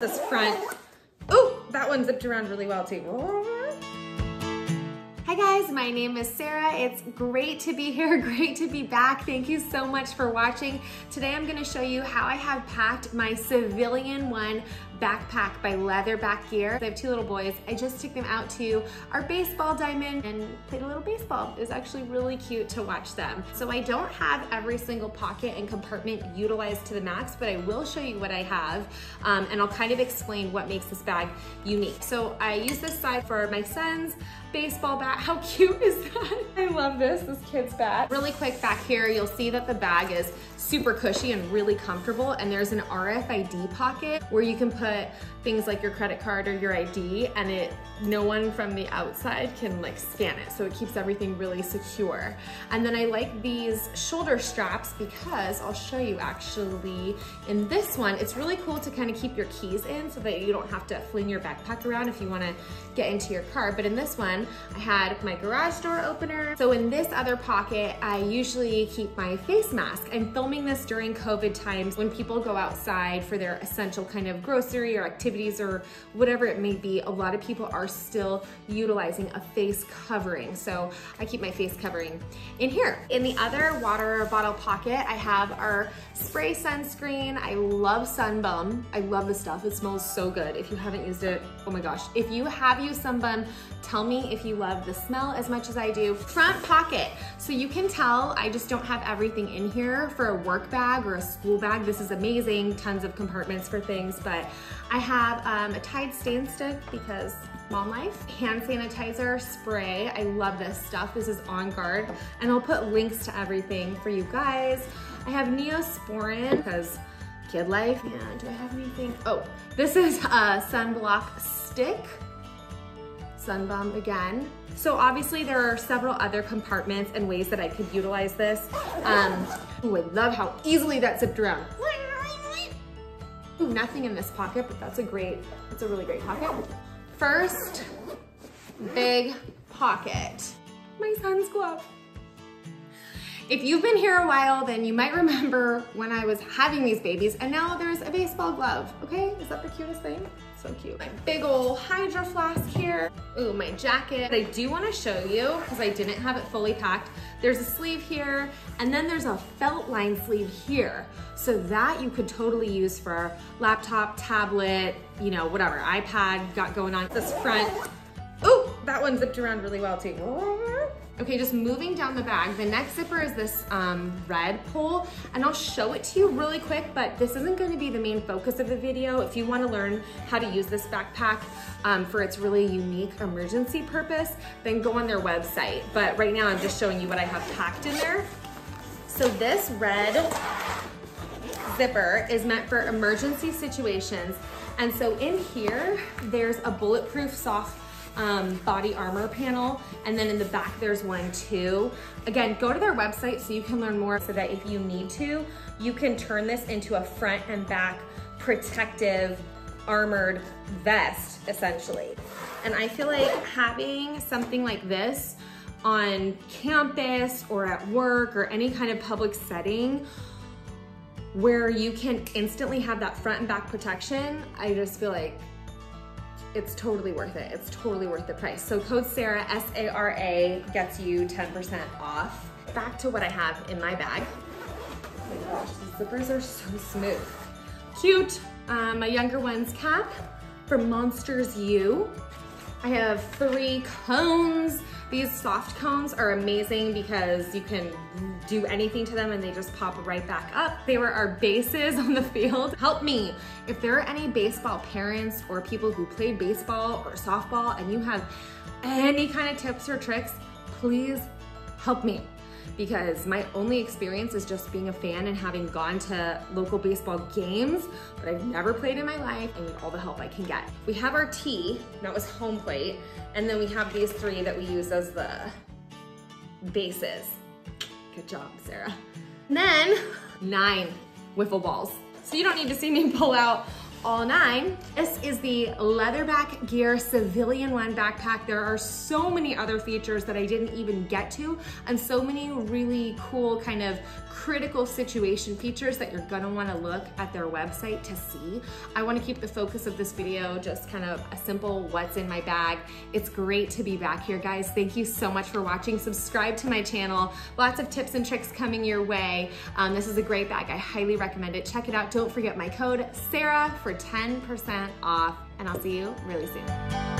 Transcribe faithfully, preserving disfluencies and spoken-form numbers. This front. Oh, that one zipped around really well too. Hi guys, my name is Sarah. It's great to be here, great to be back. Thank you so much for watching. Today I'm gonna show you how I have packed my Civilian One backpack by Leatherback Gear. I have two little boys. I just took them out to our baseball diamond and played a little baseball. It was actually really cute to watch them. So I don't have every single pocket and compartment utilized to the max, but I will show you what I have um, and I'll kind of explain what makes this bag unique. So I use this side for my son's baseball bat. How cute is that? I love this, this kid's bat. Really quick back here, you'll see that the bag is super cushy and really comfortable, and there's an R F I D pocket where you can put things like your credit card or your I D, and it no one from the outside can like scan it, so it keeps everything really secure. And then I like these shoulder straps because, I'll show you actually, in this one, it's really cool to kind of keep your keys in so that you don't have to fling your backpack around if you wanna get into your car. But in this one, I had my garage door opener. So in this other pocket, I usually keep my face mask. I'm filming this during COVID times when people go outside for their essential kind of grocery or activities or whatever it may be. A lot of people are still utilizing a face covering. So I keep my face covering in here. In the other water bottle pocket, I have our spray sunscreen. I love Sunbum. I love this stuff. It smells so good. If you haven't used it, oh my gosh. If you have used Sunbum, tell me if you love the smell as much as I do. Front pocket. So you can tell I just don't have everything in here for a work bag or a school bag. This is amazing. Tons of compartments for things, but I have um, a Tide stain stick because mom life. Hand sanitizer spray. I love this stuff. This is On Guard, and I'll put links to everything for you guys. I have Neosporin because kid life. And do I have anything? Oh, this is a sunblock stick. Sunbum again. So obviously there are several other compartments and ways that I could utilize this. Um, ooh, I love how easily that zipped around. Ooh, nothing in this pocket, but that's a great, that's a really great pocket. First big pocket, my son's glove. If you've been here a while, then you might remember when I was having these babies, and now there's a baseball glove, okay? Is that the cutest thing? So cute. My big old Hydro Flask here. Ooh, my jacket. I do wanna show you, because I didn't have it fully packed, there's a sleeve here, and then there's a felt line sleeve here. So that you could totally use for laptop, tablet, you know, whatever, iPad, got going on. This front, ooh, that one zipped around really well too. Okay, just moving down the bag, the next zipper is this um, red pole, and I'll show it to you really quick, but this isn't gonna be the main focus of the video. If you wanna learn how to use this backpack um, for its really unique emergency purpose, then go on their website. But right now I'm just showing you what I have packed in there. So this red zipper is meant for emergency situations. And so in here, there's a bulletproof soft Um, body armor panel, and then in the back there's one too. Again, go to their website so you can learn more, so that if you need to, you can turn this into a front and back protective armored vest essentially. And I feel like having something like this on campus or at work or any kind of public setting where you can instantly have that front and back protection, I just feel like it's totally worth it. It's totally worth the price. So code Sarah, S A R A, gets you ten percent off. Back to what I have in my bag. Oh my gosh, the zippers are so smooth. Cute. Um, my younger one's cap from Monsters U. I have three cones. These soft cones are amazing because you can do anything to them and they just pop right back up. They were our bases on the field. Help me, if there are any baseball parents or people who played baseball or softball and you have any kind of tips or tricks, please help me. Because my only experience is just being a fan and having gone to local baseball games, but I've never played in my life. I need all the help I can get. We have our tee, that was home plate, and then we have these three that we use as the bases. Good job, Sarah. And then nine Wiffle balls. So you don't need to see me pull out all nine. This is the Leatherback Gear Civilian One backpack. There are so many other features that I didn't even get to, and so many really cool kind of critical situation features that you're gonna wanna look at their website to see. I wanna keep the focus of this video just kind of a simple what's in my bag. It's great to be back here, guys. Thank you so much for watching. Subscribe to my channel. Lots of tips and tricks coming your way. Um, this is a great bag. I highly recommend it. Check it out. Don't forget my code, Sarah, for ten percent off, and I'll see you really soon.